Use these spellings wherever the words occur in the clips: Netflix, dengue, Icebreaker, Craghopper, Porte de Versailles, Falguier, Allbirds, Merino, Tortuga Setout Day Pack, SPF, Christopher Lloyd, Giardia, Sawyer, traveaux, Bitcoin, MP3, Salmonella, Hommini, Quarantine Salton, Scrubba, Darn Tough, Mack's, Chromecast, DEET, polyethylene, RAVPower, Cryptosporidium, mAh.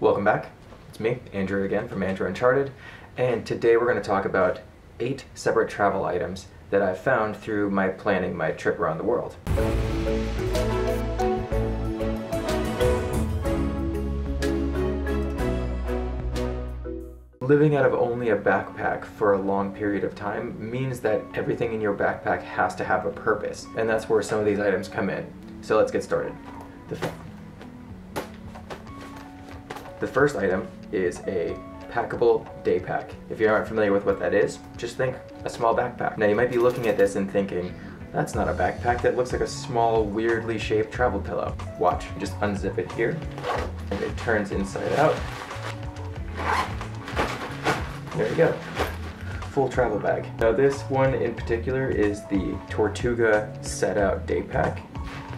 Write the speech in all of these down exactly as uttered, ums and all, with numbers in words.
Welcome back. It's me, Andrew again from Andrew Uncharted, and today we're going to talk about eight separate travel items that I've found through my planning my trip around the world. Living out of only a backpack for a long period of time means that everything in your backpack has to have a purpose, and that's where some of these items come in. So let's get started. The The first item is a packable day pack. If you aren't familiar with what that is, just think a small backpack. Now you might be looking at this and thinking, that's not a backpack, that looks like a small, weirdly shaped travel pillow. Watch, you just unzip it here, and it turns inside out. There you go, full travel bag. Now this one in particular is the Tortuga Setout Day Pack.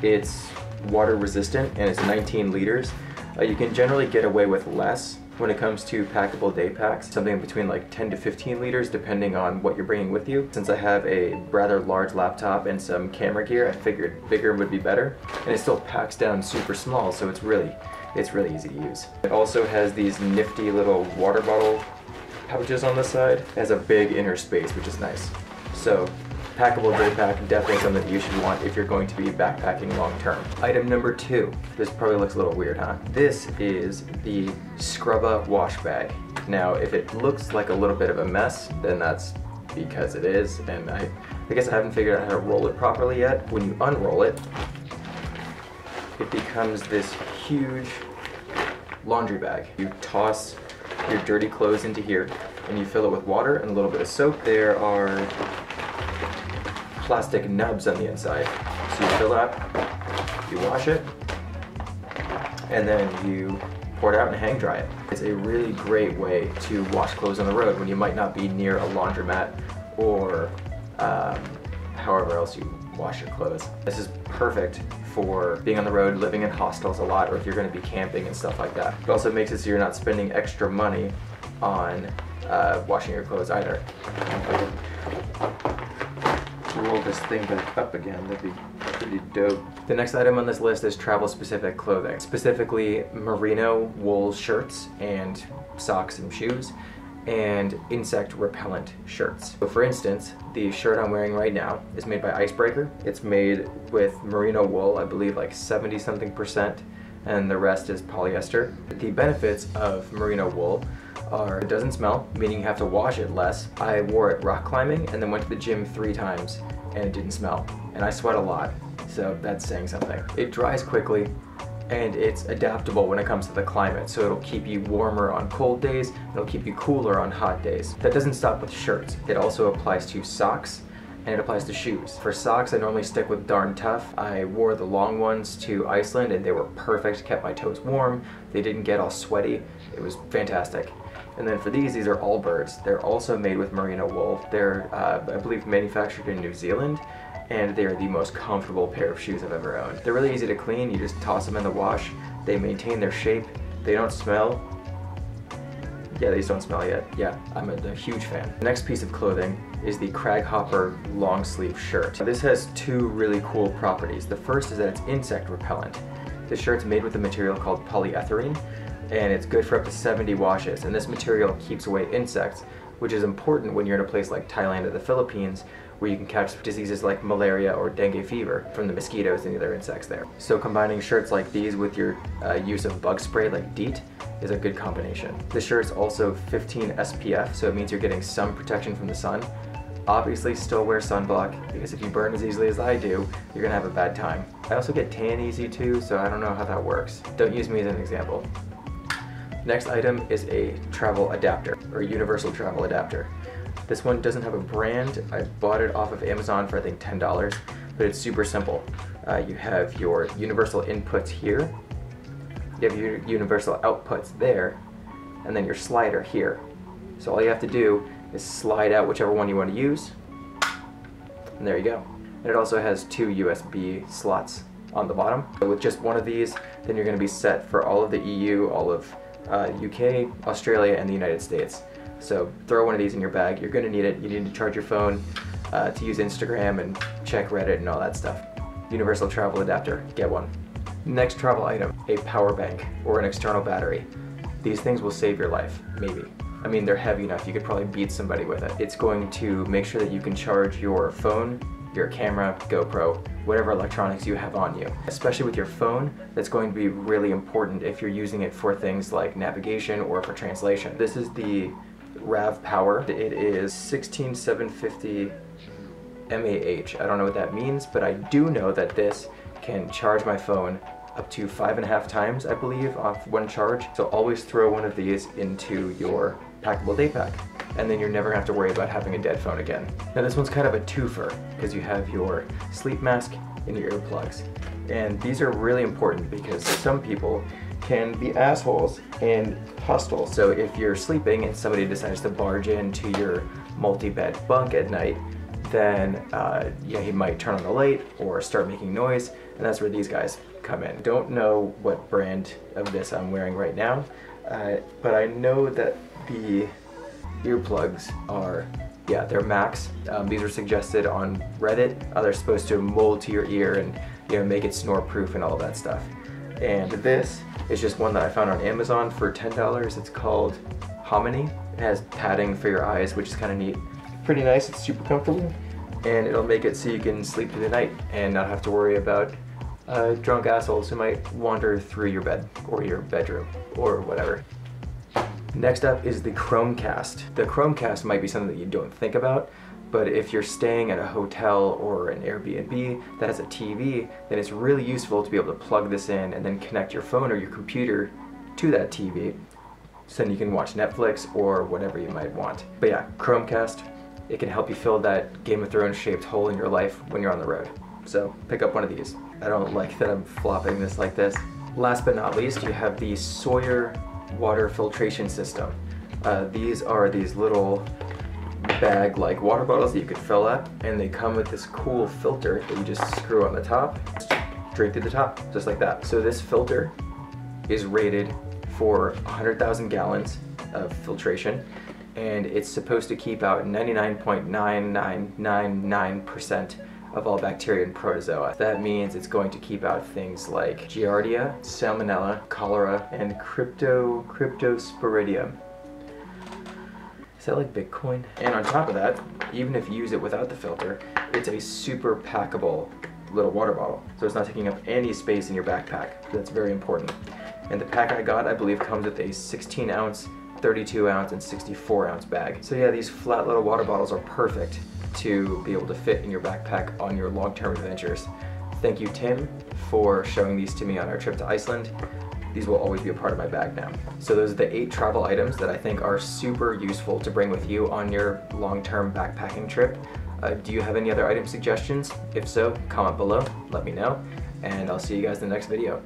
It's water resistant and it's nineteen liters. Uh, you can generally get away with less when it comes to packable day packs, something between like ten to fifteen liters depending on what you're bringing with you. Since I have a rather large laptop and some camera gear, I figured bigger would be better. And it still packs down super small, so it's really, it's really easy to use. It also has these nifty little water bottle pouches on the side. It has a big inner space, which is nice. So, packable day pack, definitely something that you should want if you're going to be backpacking long term. Item number two. This probably looks a little weird, huh? This is the Scrubba wash bag. Now, if it looks like a little bit of a mess, then that's because it is, and I, I guess I haven't figured out how to roll it properly yet. When you unroll it, it becomes this huge laundry bag. You toss your dirty clothes into here, and you fill it with water and a little bit of soap. There are plastic nubs on the inside. So you fill up, you wash it, and then you pour it out and hang dry it. It's a really great way to wash clothes on the road when you might not be near a laundromat or um, however else you wash your clothes. This is perfect for being on the road, living in hostels a lot, or if you're going to be camping and stuff like that. It also makes it so you're not spending extra money on uh, washing your clothes either. Roll this thing back up again, that'd be pretty dope. The next item on this list is travel-specific clothing, specifically merino wool shirts and socks and shoes, and insect-repellent shirts. So for instance, the shirt I'm wearing right now is made by Icebreaker. It's made with merino wool, I believe like seventy something percent, and the rest is polyester. The benefits of merino wool are it doesn't smell, meaning you have to wash it less. I wore it rock climbing and then went to the gym three times and it didn't smell. And I sweat a lot, so that's saying something. It dries quickly and it's adaptable when it comes to the climate, so it'll keep you warmer on cold days, it'll keep you cooler on hot days. That doesn't stop with shirts. It also applies to socks, and it applies to shoes. For socks, I normally stick with Darn Tough. I wore the long ones to Iceland and they were perfect, kept my toes warm, they didn't get all sweaty, it was fantastic. And then for these, these are Allbirds. They're also made with merino wool. They're, uh, I believe, manufactured in New Zealand, and they are the most comfortable pair of shoes I've ever owned. They're really easy to clean, you just toss them in the wash, they maintain their shape, they don't smell. Yeah, these don't smell yet. Yeah, I'm a, a huge fan. The next piece of clothing is the Craghopper long sleeve shirt. Now, this has two really cool properties. The first is that it's insect repellent. The shirt's made with a material called polyethylene, and it's good for up to seventy washes, and this material keeps away insects, which is important when you're in a place like Thailand or the Philippines, where you can catch diseases like malaria or dengue fever from the mosquitoes and the other insects there. So combining shirts like these with your uh, use of bug spray like DEET is a good combination. The shirt's also fifteen S P F, so it means you're getting some protection from the sun. Obviously still wear sunblock, because if you burn as easily as I do, you're gonna have a bad time. I also get tan easy too, so I don't know how that works. Don't use me as an example. Next item is a travel adapter, or universal travel adapter. This one doesn't have a brand. I bought it off of Amazon for I think ten dollars, but it's super simple. Uh, you have your universal inputs here, you have your universal outputs there, and then your slider here. So all you have to do is slide out whichever one you want to use, and there you go. And it also has two U S B slots on the bottom. So with just one of these, then you're going to be set for all of the E U, all of Uh, U K, Australia, and the United States. So throw one of these in your bag. You're going to need it. You need to charge your phone uh, to use Instagram and check Reddit and all that stuff. Universal travel adapter. Get one. Next travel item, a power bank or an external battery. These things will save your life, maybe. I mean, they're heavy enough, you could probably beat somebody with it. It's going to make sure that you can charge your phone, your camera, GoPro, whatever electronics you have on you. Especially with your phone, that's going to be really important if you're using it for things like navigation or for translation. This is the RAVPower. It is sixteen seven fifty M A H. I don't know what that means, but I do know that this can charge my phone up to five and a half times, I believe, off one charge. So always throw one of these into your packable day pack, and then you're never gonna have to worry about having a dead phone again. Now this one's kind of a twofer, because you have your sleep mask and your earplugs. And these are really important because some people can be assholes and hostile. So if you're sleeping and somebody decides to barge into your multi-bed bunk at night, then uh, yeah, he might turn on the light or start making noise, and that's where these guys come in. Don't know what brand of this I'm wearing right now, uh, but I know that the earplugs are, yeah, they're Mack's. Um, these were suggested on Reddit. Uh, they're supposed to mold to your ear and, you know, make it snore-proof and all that stuff. And this is just one that I found on Amazon for ten dollars. It's called Hommini. It has padding for your eyes, which is kind of neat. Pretty nice. It's super comfortable, and it'll make it so you can sleep through the night and not have to worry about uh, drunk assholes who might wander through your bed or your bedroom or whatever. Next up is the Chromecast. The Chromecast might be something that you don't think about, but if you're staying at a hotel or an Airbnb that has a T V, then it's really useful to be able to plug this in and then connect your phone or your computer to that T V, so then you can watch Netflix or whatever you might want. But yeah, Chromecast, it can help you fill that Game of Thrones shaped hole in your life when you're on the road. So pick up one of these. I don't like that I'm flopping this like this. Last but not least, you have the Sawyer water filtration system. Uh, these are these little bag-like water bottles that you could fill up, and they come with this cool filter that you just screw on the top, drink through the top, just like that. So this filter is rated for one hundred thousand gallons of filtration, and it's supposed to keep out ninety-nine point nine nine nine nine percent of all bacteria and protozoa. That means it's going to keep out things like Giardia, Salmonella, cholera, and crypto, Cryptosporidium. Is that like Bitcoin? And on top of that, even if you use it without the filter, it's a super packable little water bottle. So it's not taking up any space in your backpack. That's very important. And the pack I got, I believe, comes with a sixteen ounce, thirty-two ounce, and sixty-four ounce bag. So yeah, these flat little water bottles are perfect to be able to fit in your backpack on your long-term adventures. Thank you, Tim, for showing these to me on our trip to Iceland. These will always be a part of my bag now. So those are the eight travel items that I think are super useful to bring with you on your long-term backpacking trip. Uh, do you have any other item suggestions? If so, comment below, let me know, and I'll see you guys in the next video.